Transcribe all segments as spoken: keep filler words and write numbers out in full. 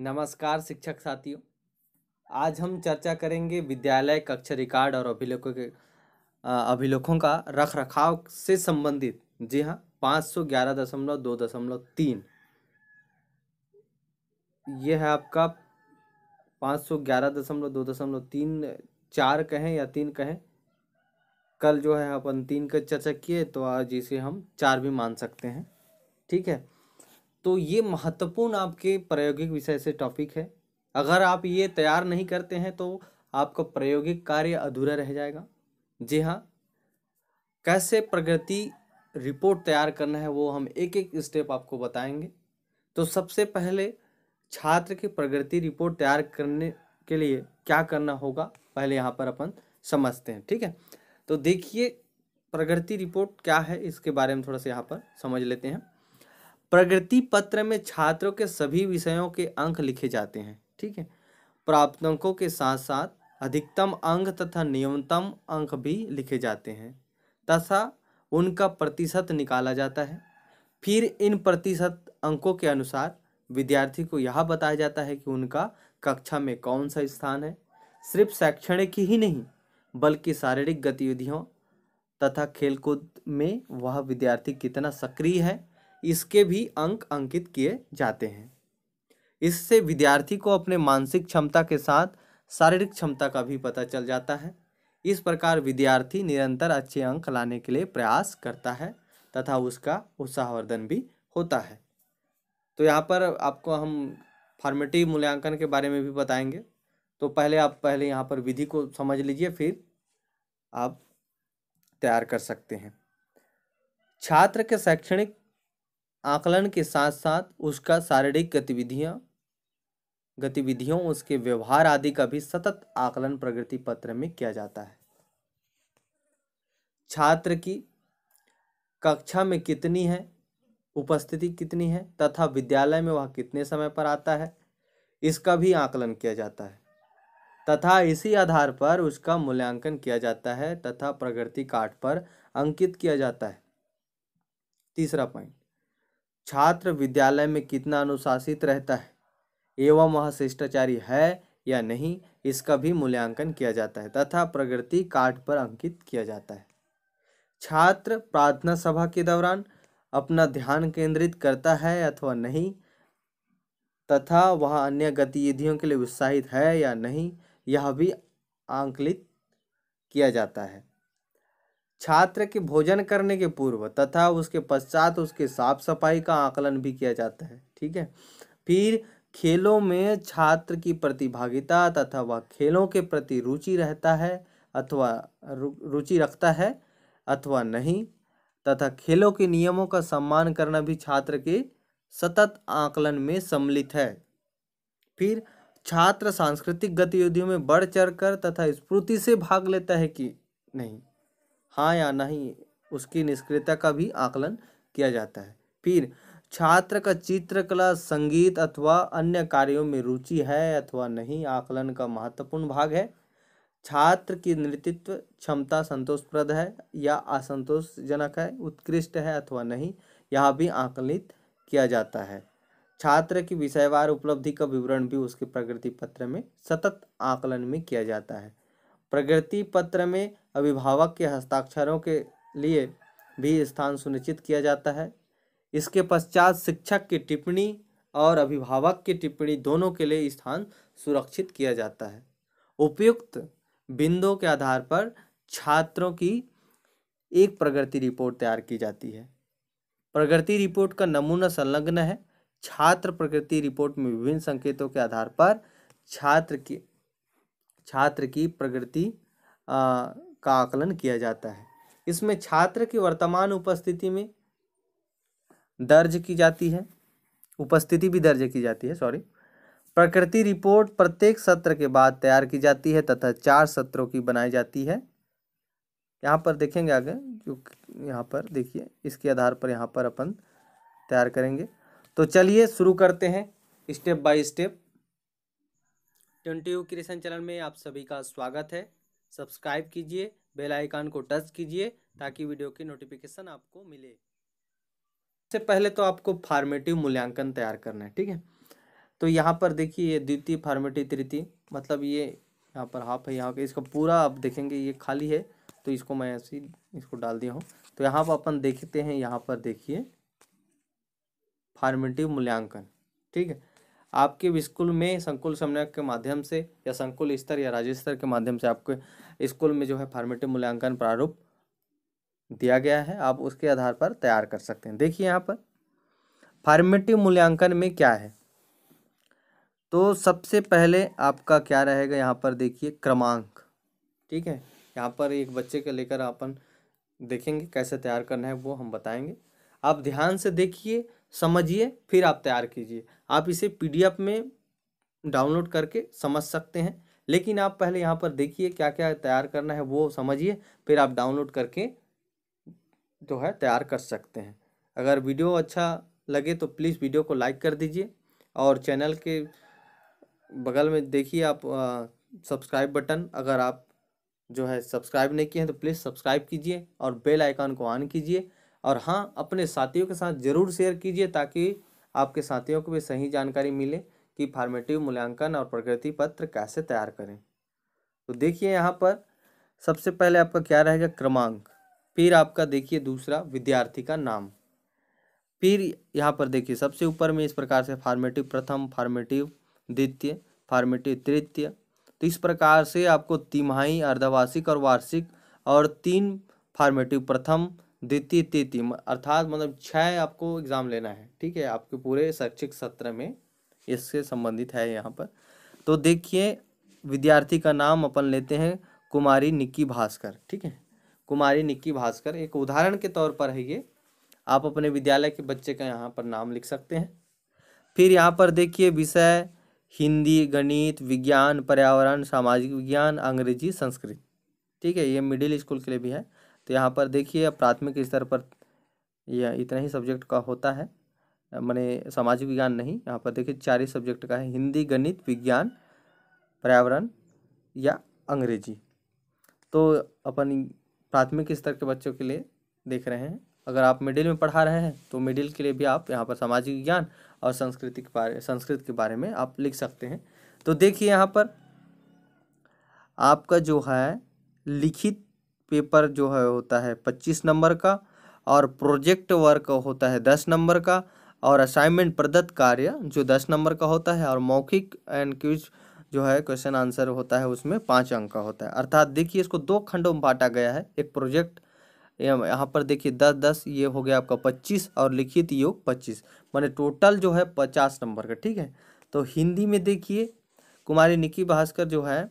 नमस्कार शिक्षक साथियों, आज हम चर्चा करेंगे विद्यालय कक्षा रिकॉर्ड और अभिलेखों के अभिलेखों का रख रखाव से संबंधित। जी हाँ, पाँच सौ ग्यारह दशमलव दो दशमलव तीन ये है आपका पाँच सौ ग्यारह दशमलव दो दशमलव तीन चार कहें या तीन कहें। कल जो है अपन तीन का चर्चा किए, तो आज इसे हम चार भी मान सकते हैं। ठीक है, तो ये महत्वपूर्ण आपके प्रायोगिक विषय से टॉपिक है। अगर आप ये तैयार नहीं करते हैं तो आपका प्रायोगिक कार्य अधूरा रह जाएगा। जी हाँ, कैसे प्रगति रिपोर्ट तैयार करना है वो हम एक एक स्टेप आपको बताएंगे। तो सबसे पहले छात्र की प्रगति रिपोर्ट तैयार करने के लिए क्या करना होगा, पहले यहाँ पर अपन समझते हैं। ठीक है, तो देखिए प्रगति रिपोर्ट क्या है, इसके बारे में थोड़ा सा यहाँ पर समझ लेते हैं। प्रगति पत्र में छात्रों के सभी विषयों के अंक लिखे जाते हैं। ठीक है, प्राप्तांकों के साथ साथ अधिकतम अंक तथा न्यूनतम अंक भी लिखे जाते हैं तथा उनका प्रतिशत निकाला जाता है। फिर इन प्रतिशत अंकों के अनुसार विद्यार्थी को यह बताया जाता है कि उनका कक्षा में कौन सा स्थान है। सिर्फ शैक्षणिक ही नहीं बल्कि शारीरिक गतिविधियों तथा खेलकूद में वह विद्यार्थी कितना सक्रिय है, इसके भी अंक अंकित किए जाते हैं। इससे विद्यार्थी को अपने मानसिक क्षमता के साथ शारीरिक क्षमता का भी पता चल जाता है। इस प्रकार विद्यार्थी निरंतर अच्छे अंक लाने के लिए प्रयास करता है तथा उसका उत्साहवर्धन भी होता है। तो यहाँ पर आपको हम फॉर्मेटिव मूल्यांकन के बारे में भी बताएंगे। तो पहले आप पहले यहाँ पर विधि को समझ लीजिए, फिर आप तैयार कर सकते हैं। छात्र के शैक्षणिक आकलन के साथ साथ उसका शारीरिक गतिविधियां गतिविधियों उसके व्यवहार आदि का भी सतत आकलन प्रगति पत्र में किया जाता है। छात्र की कक्षा में कितनी है उपस्थिति कितनी है तथा विद्यालय में वह कितने समय पर आता है, इसका भी आकलन किया जाता है तथा इसी आधार पर उसका मूल्यांकन किया जाता है तथा प्रगति कार्ड पर अंकित किया जाता है। तीसरा पॉइंट, छात्र विद्यालय में कितना अनुशासित रहता है एवं वह शिष्टाचारी है या नहीं, इसका भी मूल्यांकन किया जाता है तथा प्रगति कार्ड पर अंकित किया जाता है। छात्र प्रार्थना सभा के दौरान अपना ध्यान केंद्रित करता है अथवा नहीं तथा वह अन्य गतिविधियों के लिए उत्साहित है या नहीं, यह भी आंकलित किया जाता है। छात्र के भोजन करने के पूर्व तथा उसके पश्चात उसके साफ सफाई का आकलन भी किया जाता है। ठीक है, फिर खेलों में छात्र की प्रतिभागिता तथा वह खेलों के प्रति रुचि रहता है अथवा रुचि रखता है अथवा नहीं तथा खेलों के नियमों का सम्मान करना भी छात्र के सतत आकलन में सम्मिलित है। फिर छात्र सांस्कृतिक गतिविधियों में बढ़ चढ़कर तथा स्फूर्ति से भाग लेता है कि नहीं, हाँ या नहीं, उसकी निष्क्रियता का भी आकलन किया जाता है। फिर छात्र का चित्रकला संगीत अथवा अन्य कार्यों में रुचि है अथवा नहीं, आकलन का महत्वपूर्ण भाग है। छात्र की नेतृत्व क्षमता संतोषप्रद है या असंतोषजनक है, उत्कृष्ट है अथवा नहीं, यह भी आकलित किया जाता है। छात्र की विषयवार उपलब्धि का विवरण भी उसके प्रगति पत्र में सतत आकलन में किया जाता है। प्रगति पत्र में अभिभावक के हस्ताक्षरों के लिए भी स्थान सुनिश्चित किया जाता है। इसके पश्चात शिक्षक की टिप्पणी और अभिभावक की टिप्पणी दोनों के लिए स्थान सुरक्षित किया जाता है। उपयुक्त बिंदुओं के आधार पर छात्रों की एक प्रगति रिपोर्ट तैयार की जाती है। प्रगति रिपोर्ट का नमूना संलग्न है। छात्र प्रगति रिपोर्ट में विभिन्न संकेतों के आधार पर छात्र की छात्र की प्रगति का आकलन किया जाता है। इसमें छात्र की वर्तमान उपस्थिति में दर्ज की जाती है उपस्थिति भी दर्ज की जाती है सॉरी प्रगति रिपोर्ट प्रत्येक सत्र के बाद तैयार की जाती है तथा चार सत्रों की बनाई जाती है। यहाँ पर देखेंगे आगे, जो यहाँ पर देखिए इसके आधार पर यहाँ पर अपन तैयार करेंगे। तो चलिए शुरू करते हैं step by step. Twenty U creation channel में आप सभी का स्वागत है। सब्सक्राइब कीजिए, बेल आइकन को टच कीजिए ताकि वीडियो की नोटिफिकेशन आपको मिले। सबसे पहले तो आपको फॉर्मेटिव मूल्यांकन तैयार करना है। ठीक है, तो यहाँ पर देखिए द्वितीय फॉर्मेटिव तृतीय, मतलब ये यहाँ पर हाफ है, यहाँ पे इसका पूरा आप देखेंगे ये खाली है तो इसको मैं ऐसे इसको डाल दिया हूँ। तो यहाँ पर अपन देखते हैं, यहाँ पर देखिए फॉर्मेटिव मूल्यांकन, ठीक है। आपके स्कूल में संकुल समन्वयक के माध्यम से या संकुल स्तर या राज्य स्तर के माध्यम से आपके स्कूल में जो है फॉर्मेटिव मूल्यांकन प्रारूप दिया गया है, आप उसके आधार पर तैयार कर सकते हैं। देखिए यहाँ पर फॉर्मेटिव मूल्यांकन में क्या है, तो सबसे पहले आपका क्या रहेगा यहाँ पर देखिए क्रमांक, ठीक है। यहाँ पर एक बच्चे के लेकर अपन देखेंगे कैसे तैयार करना है वो हम बताएंगे। आप ध्यान से देखिए, समझिए, फिर आप तैयार कीजिए। आप इसे पीडीएफ में डाउनलोड करके समझ सकते हैं, लेकिन आप पहले यहाँ पर देखिए क्या क्या तैयार करना है वो समझिए, फिर आप डाउनलोड करके जो है तैयार कर सकते हैं। अगर वीडियो अच्छा लगे तो प्लीज़ वीडियो को लाइक कर दीजिए और चैनल के बगल में देखिए आप सब्सक्राइब बटन, अगर आप जो है सब्सक्राइब नहीं किए हैं तो प्लीज़ सब्सक्राइब कीजिए और बेल आइकन को ऑन कीजिए। और हाँ, अपने साथियों के साथ ज़रूर शेयर कीजिए ताकि आपके साथियों को भी सही जानकारी मिले कि फॉर्मेटिव मूल्यांकन और प्रगति पत्र कैसे तैयार करें। तो देखिए यहाँ पर सबसे पहले आपका क्या रहेगा क्रमांक, फिर आपका देखिए दूसरा विद्यार्थी का नाम, फिर यहाँ पर देखिए सबसे ऊपर में इस प्रकार से फॉर्मेटिव प्रथम, फॉर्मेटिव द्वितीय, फॉर्मेटिव तृतीय। तो इस प्रकार से आपको तिमाही, अर्धवार्षिक और वार्षिक और तीन फॉर्मेटिव प्रथम, द्वितीय, तृतीय, अर्थात मतलब छः आपको एग्ज़ाम लेना है, ठीक है। आपके पूरे शैक्षिक सत्र में इससे संबंधित है यहाँ पर। तो देखिए विद्यार्थी का नाम अपन लेते हैं कुमारी निक्की भास्कर, ठीक है। कुमारी निक्की भास्कर एक उदाहरण के तौर पर है ये, आप अपने विद्यालय के बच्चे का यहाँ पर नाम लिख सकते हैं। फिर यहाँ पर देखिए विषय हिंदी, गणित, विज्ञान, पर्यावरण, सामाजिक विज्ञान, अंग्रेजी, संस्कृत, ठीक है। ये मिडिल स्कूल के लिए भी है। तो यहाँ पर देखिए प्राथमिक स्तर पर यह इतना ही सब्जेक्ट का होता है, माने सामाजिक विज्ञान नहीं, यहाँ पर देखिए चार ही सब्जेक्ट का है, हिंदी, गणित, विज्ञान, पर्यावरण या अंग्रेजी। तो अपन प्राथमिक स्तर के बच्चों के लिए देख रहे हैं। अगर आप मिडिल में पढ़ा रहे हैं तो मिडिल के लिए भी आप यहाँ पर सामाजिक विज्ञान और संस्कृति के बारे संस्कृत के बारे में आप लिख सकते हैं। तो देखिए यहाँ पर आपका जो है लिखित पेपर जो है होता है पच्चीस नंबर का और प्रोजेक्ट वर्क होता है दस नंबर का और असाइनमेंट प्रदत्त कार्य जो दस नंबर का होता है और मौखिक एंड क्विज जो है क्वेश्चन आंसर होता है उसमें पाँच अंक का होता है। अर्थात देखिए इसको दो खंडों में बांटा गया है, एक प्रोजेक्ट यहाँ पर देखिए दस दस ये हो गया आपका पच्चीस और लिखित योग पच्चीस, माने टोटल जो है पचास नंबर का, ठीक है। तो हिंदी में देखिए कुमारी निक्की भास्कर जो है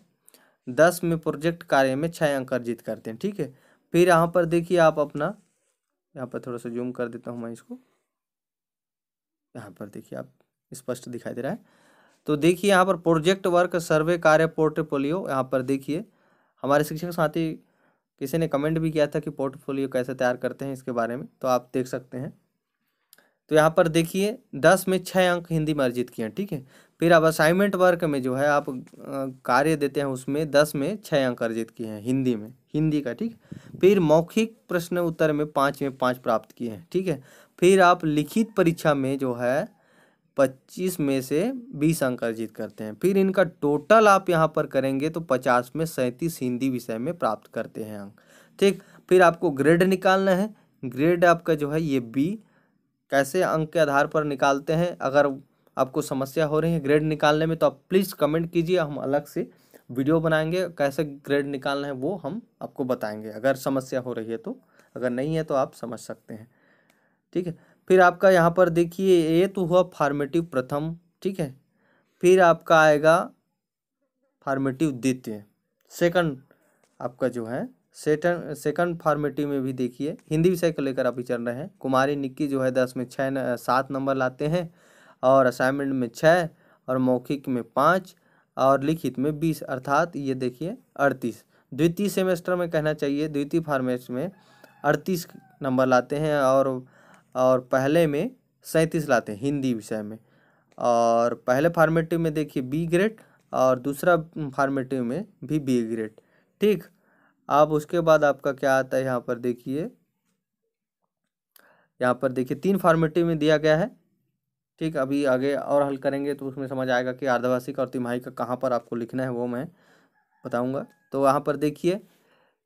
दस में प्रोजेक्ट कार्य में छः अंक अर्जित करते हैं, ठीक है। फिर यहाँ पर देखिए आप अपना यहाँ पर थोड़ा सा जूम कर देता हूँ मैं इसको, यहाँ पर देखिए आप स्पष्ट दिखाई दे रहा है। तो देखिए यहाँ पर प्रोजेक्ट वर्क, सर्वे कार्य, पोर्टफोलियो, यहाँ पर देखिए हमारे शिक्षक साथी किसी ने कमेंट भी किया था कि पोर्टफोलियो कैसे तैयार करते हैं इसके बारे में, तो आप देख सकते हैं। तो यहाँ पर देखिए दस में छः अंक हिंदी में अर्जित किए हैं, ठीक है। फिर अब असाइनमेंट वर्क में जो है आप कार्य देते हैं उसमें दस में छः अंक अर्जित किए हैं हिंदी में, हिंदी का, ठीक। फिर मौखिक प्रश्न उत्तर में पाँच में पाँच प्राप्त किए हैं, ठीक है। फिर आप लिखित परीक्षा में जो है पच्चीस में से बीस अंक अर्जित करते हैं। फिर इनका टोटल आप यहाँ पर करेंगे तो पचास में सैंतीस हिंदी विषय में प्राप्त करते हैं अंक, ठीक। फिर आपको ग्रेड निकालना है, ग्रेड आपका जो है ये बी, कैसे अंक के आधार पर निकालते हैं। अगर आपको समस्या हो रही है ग्रेड निकालने में तो आप प्लीज़ कमेंट कीजिए, हम अलग से वीडियो बनाएंगे कैसे ग्रेड निकालना है वो हम आपको बताएंगे, अगर समस्या हो रही है तो। अगर नहीं है तो आप समझ सकते हैं, ठीक है। फिर आपका यहाँ पर देखिए ये तो हुआ फॉर्मेटिव प्रथम, ठीक है। फिर आपका आएगा फॉर्मेटिव द्वितीय, सेकंड आपका जो है सेकंड सेकंड फॉर्मेटिव में भी देखिए हिंदी विषय को लेकर आप विचर रहे हैं। कुमारी निक्की जो है दस में छः सात नंबर लाते हैं और असाइनमेंट में छः और मौखिक में पाँच और लिखित में बीस, अर्थात ये देखिए अड़तीस। द्वितीय सेमेस्टर में कहना चाहिए द्वितीय फॉर्मेट में अड़तीस नंबर लाते हैं और और पहले में सैंतीस लाते हैं हिंदी विषय में। और पहले फॉर्मेटिव में देखिए बी ग्रेड और दूसरा फॉर्मेटिव में भी बी ग्रेड, ठीक। अब उसके बाद आपका क्या आता है यहाँ पर देखिए, यहाँ पर देखिए तीन फॉर्मेटिव में दिया गया है, ठीक। अभी आगे और हल करेंगे तो उसमें समझ आएगा कि अर्धवार्षिक और तिमाही का कहाँ पर आपको लिखना है वो मैं बताऊँगा। तो वहाँ पर देखिए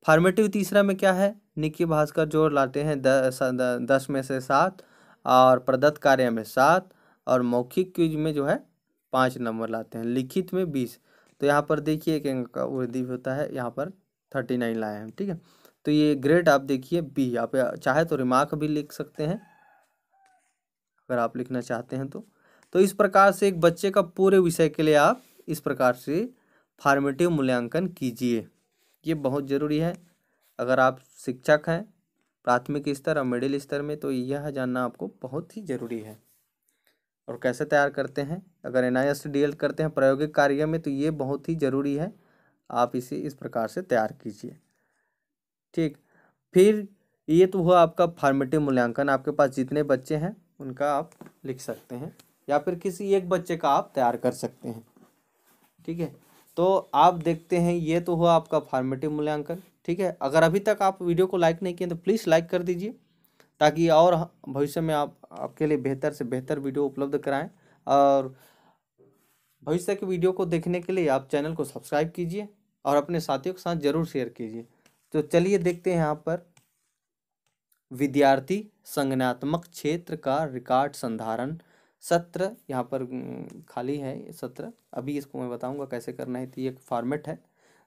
फॉर्मेटिव तीसरा में क्या है, निक्की भास्कर जोड़ लाते हैं दस, दस में से सात और प्रदत्त कार्य में सात और मौखिक क्विज में जो है पाँच नंबर लाते हैं, लिखित में बीस। तो यहाँ पर देखिए एक अंक का वृद्धि होता है, यहाँ पर थर्टी नाइन लाए हैं, ठीक है। तो ये ग्रेड आप देखिए बी, आप चाहे तो रिमार्क भी लिख सकते हैं अगर आप लिखना चाहते हैं तो। तो इस प्रकार से एक बच्चे का पूरे विषय के लिए आप इस प्रकार से फॉर्मेटिव मूल्यांकन कीजिए, ये बहुत ज़रूरी है। अगर आप शिक्षक हैं प्राथमिक स्तर और मिडिल स्तर में तो यह जानना आपको बहुत ही ज़रूरी है। और कैसे तैयार करते हैं, अगर N I S D L करते हैं प्रायोगिक कार्य में तो ये बहुत ही ज़रूरी है, आप इसे इस प्रकार से तैयार कीजिए, ठीक। फिर ये तो हुआ आपका फॉर्मेटिव मूल्यांकन, आपके पास जितने बच्चे हैं उनका आप लिख सकते हैं या फिर किसी एक बच्चे का आप तैयार कर सकते हैं, ठीक है। तो आप देखते हैं ये तो हुआ आपका फॉर्मेटिव मूल्यांकन, ठीक है। अगर अभी तक आप वीडियो को लाइक नहीं किए तो प्लीज़ लाइक कर दीजिए ताकि और भविष्य में आप आपके लिए बेहतर से बेहतर वीडियो उपलब्ध कराएं। और भविष्य के वीडियो को देखने के लिए आप चैनल को सब्सक्राइब कीजिए और अपने साथियों के साथ जरूर शेयर कीजिए। तो चलिए देखते हैं यहाँ पर विद्यार्थी संज्ञानात्मक क्षेत्र का रिकॉर्ड संधारण सत्र, यहाँ पर खाली है ये सत्र, अभी इसको मैं बताऊंगा कैसे करना है। तो ये फॉर्मेट है,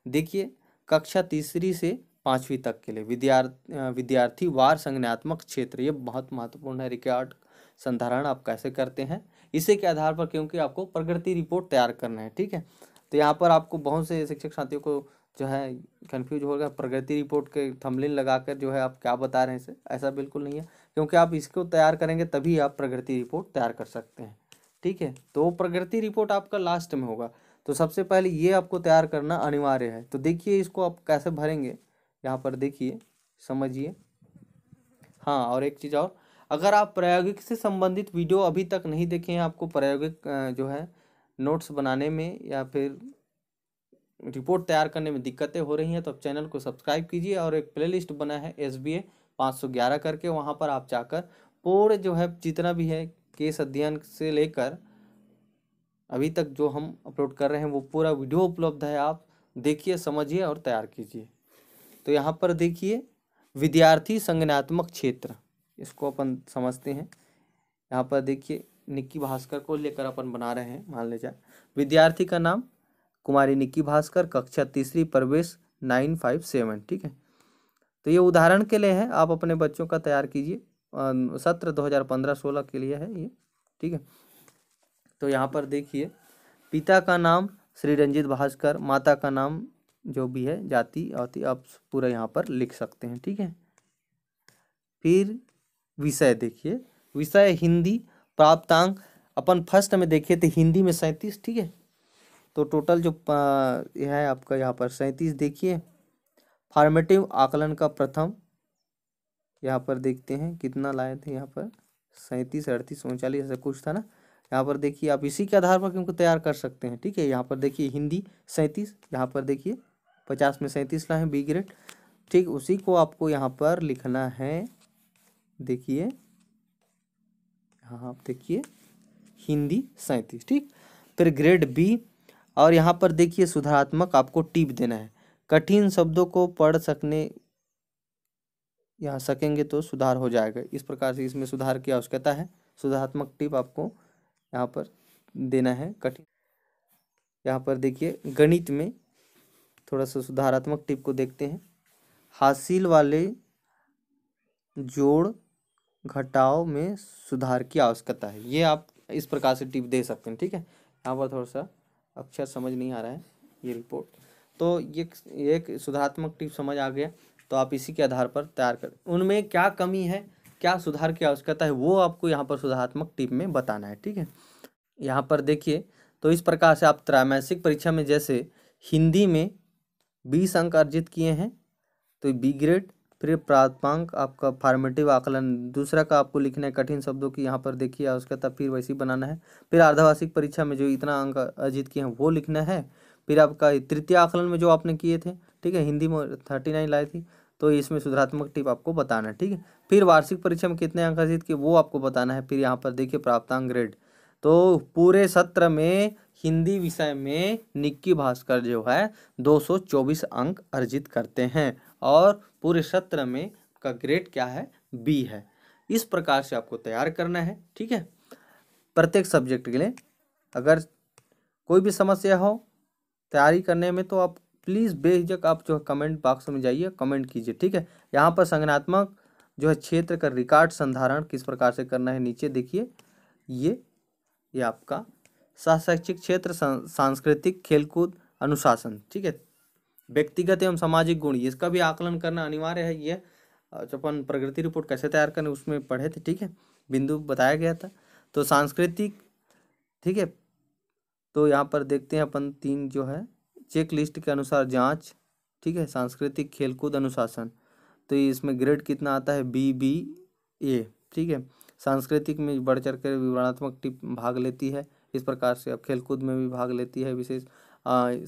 देखिए कक्षा तीसरी से पाँचवीं तक के लिए विद्यार्थी विद्यार्थी वार संज्ञानात्मक क्षेत्र, ये बहुत महत्वपूर्ण है। रिकॉर्ड संधारण आप कैसे करते हैं इसी के आधार पर, क्योंकि आपको प्रगति रिपोर्ट तैयार करना है, ठीक है। तो यहाँ पर आपको बहुत से शिक्षक साथियों को जो है कन्फ्यूज हो गया, प्रगति रिपोर्ट के थंबनेल लगाकर जो है आप क्या बता रहे हैं इसे, ऐसा बिल्कुल नहीं है, क्योंकि आप इसको तैयार करेंगे तभी आप प्रगति रिपोर्ट तैयार कर सकते हैं, ठीक है। तो प्रगति रिपोर्ट आपका लास्ट में होगा, तो सबसे पहले ये आपको तैयार करना अनिवार्य है। तो देखिए इसको आप कैसे भरेंगे, यहाँ पर देखिए समझिए। हाँ, और एक चीज़ और, अगर आप प्रायोगिक से संबंधित वीडियो अभी तक नहीं देखे हैं, आपको प्रायोगिक जो है नोट्स बनाने में या फिर रिपोर्ट तैयार करने में दिक्कतें हो रही हैं तो आप चैनल को सब्सक्राइब कीजिए। और एक प्लेलिस्ट बना है एस बी ए पाँच सौ ग्यारह करके, वहाँ पर आप जाकर पूरे जो है जितना भी है केस अध्ययन से लेकर अभी तक जो हम अपलोड कर रहे हैं वो पूरा वीडियो उपलब्ध है, आप देखिए समझिए और तैयार कीजिए। तो यहाँ पर देखिए विद्यार्थी संज्ञानात्मक क्षेत्र, इसको अपन समझते हैं। यहाँ पर देखिए निक्की भास्कर को लेकर अपन बना रहे हैं, मान लीजिए विद्यार्थी का नाम कुमारी निक्की भास्कर, कक्षा तीसरी, प्रवेश नाइन फाइव सेवन, ठीक है। तो ये उदाहरण के लिए है, आप अपने बच्चों का तैयार कीजिए, सत्र दो हज़ार पंद्रह सोलह के लिए है ये, ठीक है। तो यहाँ पर देखिए पिता का नाम श्री रंजीत भास्कर, माता का नाम जो भी है जाति अति आप पूरा यहाँ पर लिख सकते हैं, ठीक है। फिर विषय देखिए, विषय हिंदी, प्राप्तांक अपन फर्स्ट में देखिए तो हिंदी में सैंतीस, ठीक है। तो टोटल जो यह है आपका यहाँ पर सैंतीस। देखिए फॉर्मेटिव आकलन का प्रथम, यहाँ पर देखते हैं कितना लाए थे, यहाँ पर सैंतीस अड़तीस उनचालीस ऐसा कुछ था ना। यहाँ पर देखिए आप इसी के आधार पर क्योंकि तैयार कर सकते हैं, ठीक है। यहाँ पर देखिए हिंदी सैंतीस, यहाँ पर देखिए पचास में सैंतीस लाए हैं बी ग्रेड, ठीक। उसी को आपको यहाँ पर लिखना है, देखिए हाँ आप देखिए हिंदी सैंतीस, ठीक। फिर ग्रेड बी, और यहाँ पर देखिए सुधारात्मक आपको टिप देना है, कठिन शब्दों को पढ़ सकने यहाँ सकेंगे तो सुधार हो जाएगा, इस प्रकार से इसमें सुधार की आवश्यकता है। सुधारात्मक टिप आपको यहाँ पर देना है कठिन। यहाँ पर देखिए गणित में थोड़ा सा सुधारात्मक टिप को देखते हैं, हासिल वाले जोड़ घटाव में सुधार की आवश्यकता है, ये आप इस प्रकार से टिप दे सकते हैं, ठीक है। यहाँ पर थोड़ा सा अक्षर समझ नहीं आ रहा है ये रिपोर्ट, तो ये एक सुधारात्मक टिप समझ आ गया, तो आप इसी के आधार पर तैयार करें। उनमें क्या कमी है, क्या सुधार की आवश्यकता है, वो आपको यहाँ पर सुधारात्मक टिप में बताना है, ठीक है। यहाँ पर देखिए तो इस प्रकार से आप त्रैमासिक परीक्षा में जैसे हिंदी में बीस अंक अर्जित किए हैं तो बी ग्रेड। फिर प्राप्तांक आपका फॉर्मेटिव आकलन दूसरा का आपको लिखना है, कठिन शब्दों की यहाँ पर देखिए आवश्यकता, फिर वैसी बनाना है। फिर अर्धवार्षिक परीक्षा में जो इतना अंक अर्जित किए हैं वो लिखना है। फिर आपका तृतीय आकलन में जो आपने किए थे, ठीक है, हिंदी में थर्टी नाइन लाई थी तो इसमें सुधारात्मक टिप आपको बताना है, ठीक है। फिर वार्षिक परीक्षा में कितने अंक अर्जित किए वो आपको बताना है। फिर यहाँ पर देखिए प्राप्तांक ग्रेड, तो पूरे सत्र में हिंदी विषय में निक्की भास्कर जो है दो सौ चौबीस अंक अर्जित करते हैं और पूरे सत्र में का ग्रेड क्या है, बी है। इस प्रकार से आपको तैयार करना है, ठीक है। प्रत्येक सब्जेक्ट के लिए अगर कोई भी समस्या हो तैयारी करने में तो आप प्लीज़ बेझिझक आप जो है कमेंट बॉक्स में जाइए, कमेंट कीजिए, ठीक है। यहाँ पर संज्ञानात्मक जो है क्षेत्र का रिकॉर्ड संधारण किस प्रकार से करना है, नीचे देखिए ये ये आपका शैक्षिक क्षेत्र, सांस्कृतिक, खेलकूद, अनुशासन, ठीक है। व्यक्तिगत एवं सामाजिक गुण इसका भी आकलन करना अनिवार्य है। ये अपन प्रगति रिपोर्ट कैसे तैयार करें उसमें पढ़े थे, ठीक है, बिंदु बताया गया था। तो सांस्कृतिक, ठीक है, तो यहाँ पर देखते हैं अपन तीन जो है चेक लिस्ट के अनुसार जांच, ठीक है, सांस्कृतिक, खेलकूद, अनुशासन। तो इसमें ग्रेड कितना आता है, बी बी ए, ठीक है। सांस्कृतिक में बढ़ चढ़ कर विवरणात्मक टिप भाग लेती है, इस प्रकार से अब खेलकूद में भी भाग लेती है, विशेष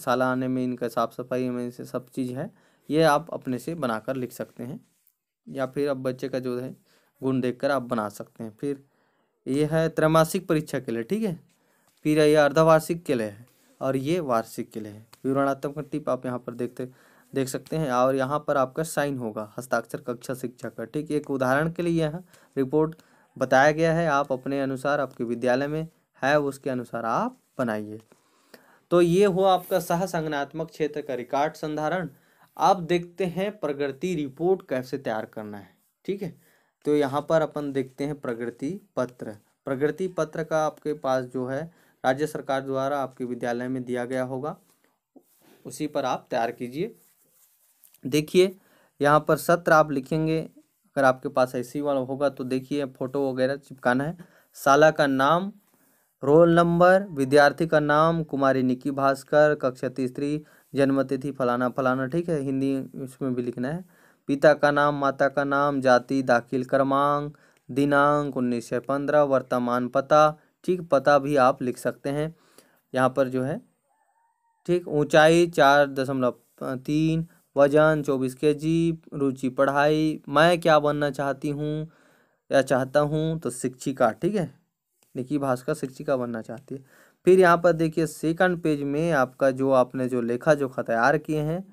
सालाने में इनका साफ सफाई में इनसे सब चीज़ है, ये आप अपने से बनाकर लिख सकते हैं या फिर अब बच्चे का जो है गुण देखकर आप बना सकते हैं। फिर ये है त्रैमासिक परीक्षा के लिए, ठीक है, फिर ये अर्धवार्षिक के लिए है और ये वार्षिक के लिए है। विवरणात्मक टिप आप यहाँ पर देखते देख सकते हैं और यहाँ पर आपका साइन होगा हस्ताक्षर कक्षा शिक्षा का, ठीक है। एक उदाहरण के लिए यहाँ रिपोर्ट बताया गया है, आप अपने अनुसार आपके विद्यालय में है उसके अनुसार आप बनाइए। तो ये हुआ आपका सह संज्ञानात्मक क्षेत्र का रिकॉर्ड संधारण। आप देखते हैं प्रगति रिपोर्ट कैसे तैयार करना है, ठीक है। तो यहाँ पर अपन देखते हैं प्रगति पत्र। प्रगति पत्र का आपके पास जो है राज्य सरकार द्वारा आपके विद्यालय में दिया गया होगा, उसी पर आप तैयार कीजिए। देखिए यहाँ पर सत्र आप लिखेंगे, अगर आपके पास ऐसी वाला होगा तो देखिए फोटो वगैरह चिपकाना है, शाला का नाम, रोल नंबर, विद्यार्थी का नाम कुमारी निक्की भास्कर, कक्षा तीसरी, जन्मतिथि फलाना फलाना, ठीक है, हिंदी उसमें भी लिखना है, पिता का नाम, माता का नाम, जाति, दाखिल क्रमांक, दिनांक उन्नीस सौ पंद्रह, वर्तमान पता, ठीक, पता भी आप लिख सकते हैं यहाँ पर जो है, ठीक, ऊंचाई चार दशमलव तीन, वजन चौबीस के जी, रुचि पढ़ाई, मैं क्या बनना चाहती हूँ या चाहता हूँ तो शिक्षिका, ठीक है, निक्की भास्कर शिक्षिका बनना चाहती है। फिर यहाँ पर देखिए सेकंड पेज में आपका जो आपने जो लेखा जोखा तैयार किए हैं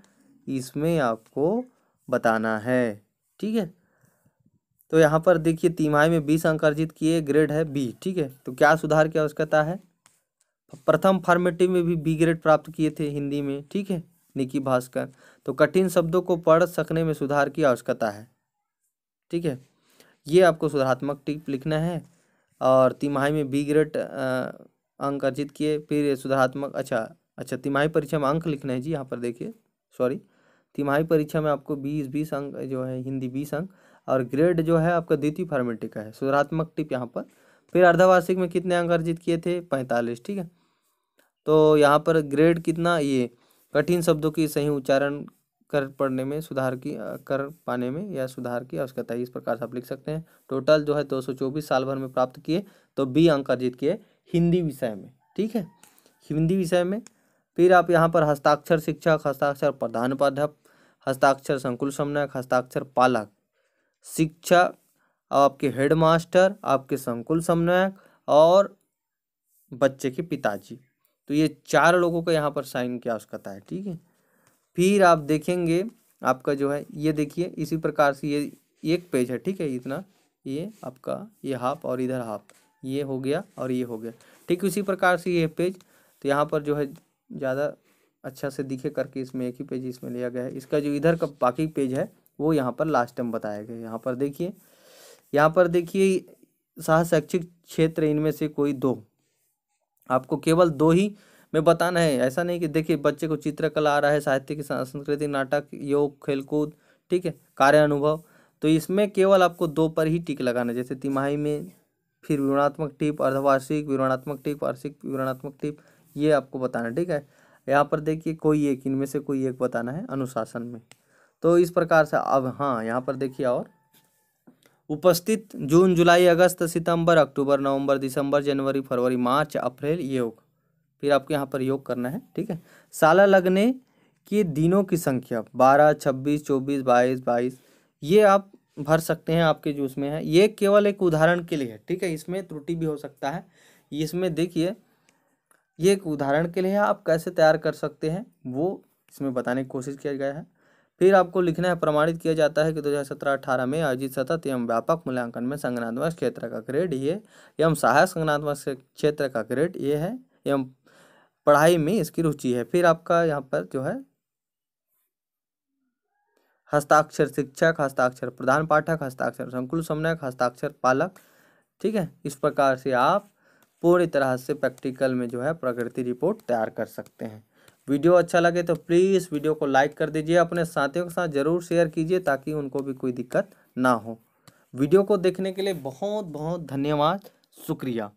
इसमें आपको बताना है, ठीक है। तो यहाँ पर देखिए तिमाही में बीस अंक अर्जित किए, ग्रेड है बी, ठीक है। तो क्या सुधार की आवश्यकता है, प्रथम फॉर्मेटिव में भी बी ग्रेड प्राप्त किए थे हिंदी में, ठीक है, निक्की भास्कर। तो कठिन शब्दों को पढ़ सकने में सुधार की आवश्यकता है, ठीक है, ये आपको सुधारात्मक टिप लिखना है। और तिमाही में बी ग्रेड अंक अर्जित किए, फिर सुधारात्मक, अच्छा अच्छा तिमाही परीक्षा में अंक लिखना है जी, यहाँ पर देखिए, सॉरी, तिमाही परीक्षा में आपको बीस बीस अंक जो है हिंदी बीस अंक और ग्रेड जो है आपका द्वितीय फॉर्मेटिव का है, सुधारात्मक टिप यहाँ पर। फिर अर्धवार्षिक में कितने अंक अर्जित किए थे, पैंतालीस, ठीक है। तो यहाँ पर ग्रेड कितना, ये कठिन शब्दों की सही उच्चारण कर पढ़ने में सुधार की कर पाने में या सुधार की आवश्यकता है, इस प्रकार से आप लिख सकते हैं। टोटल जो है दो सौ चौबीस साल भर में प्राप्त किए, तो बी अंक अर्जित किए हिंदी विषय में, ठीक है, हिंदी विषय में। फिर आप यहाँ पर हस्ताक्षर शिक्षक, हस्ताक्षर प्रधानाध्यापक, हस्ताक्षर संकुल समन्वयक, हस्ताक्षर पालक, शिक्षक, आपके हेडमास्टर, आपके संकुल समन्वयक और बच्चे के पिताजी, तो ये चार लोगों का यहाँ पर साइन की आवश्यकता है, ठीक है। फिर आप देखेंगे आपका जो है ये देखिए इसी प्रकार से ये एक पेज है, ठीक है, इतना ये आपका ये हाफ और इधर हाफ, ये हो गया और ये हो गया, ठीक, उसी प्रकार से ये पेज। तो यहाँ पर जो है ज़्यादा अच्छा से दिखे करके इसमें एक ही पेज इसमें लिया गया है, इसका जो इधर का बाकी पेज है वो यहाँ पर लास्ट टाइम बताया गया। यहाँ पर देखिए यहाँ पर देखिए सह शैक्षिक क्षेत्र, इनमें से कोई दो, आपको केवल दो ही में बताना है, ऐसा नहीं कि देखिए बच्चे को चित्रकला आ रहा है, साहित्य की सांस्कृतिक, नाटक, योग, खेलकूद, ठीक है, कार्य अनुभव, तो इसमें केवल आपको दो पर ही टिक लगाना है। जैसे तिमाही में, फिर विवरणात्मक टिप, अर्धवार्षिक विवरणात्मक टिप, वार्षिक विवरणात्मक टिप, ये आपको बताना है, ठीक है। यहाँ पर देखिए कोई एक, इनमें से कोई एक बताना है अनुशासन में, तो इस प्रकार से। अब हाँ यहाँ पर देखिए और उपस्थित जून, जुलाई, अगस्त, सितंबर, अक्टूबर, नवंबर, दिसंबर, जनवरी, फरवरी, मार्च, अप्रैल, योग, फिर आपको यहाँ पर योग करना है, ठीक है। साला लगने के दिनों की संख्या बारह, छब्बीस, चौबीस, बाईस, बाईस, ये आप भर सकते हैं, आपके जो उसमें है, ये केवल एक उदाहरण के लिए है, ठीक है, इसमें त्रुटि भी हो सकता है। इसमें देखिए ये एक उदाहरण के लिए आप कैसे तैयार कर सकते हैं वो इसमें बताने की कोशिश किया गया है। फिर आपको लिखना है, प्रमाणित किया जाता है कि दो हज़ार सत्रह अठारह में आयोजित सतत एवं व्यापक मूल्यांकन में संगठनात्मक क्षेत्र का ग्रेड ये एवं सहायक संगठनात्मक क्षेत्र का ग्रेड ये है एवं पढ़ाई में इसकी रुचि है। फिर आपका यहाँ पर जो है हस्ताक्षर शिक्षक, हस्ताक्षर प्रधान पाठक, हस्ताक्षर संकुल समन्वयक, हस्ताक्षर पालक, ठीक है। इस प्रकार से आप पूरी तरह से प्रैक्टिकल में जो है प्रगति रिपोर्ट तैयार कर सकते हैं। वीडियो अच्छा लगे तो प्लीज़ वीडियो को लाइक कर दीजिए, अपने साथियों के साथ ज़रूर शेयर कीजिए ताकि उनको भी कोई दिक्कत ना हो। वीडियो को देखने के लिए बहुत बहुत धन्यवाद, शुक्रिया।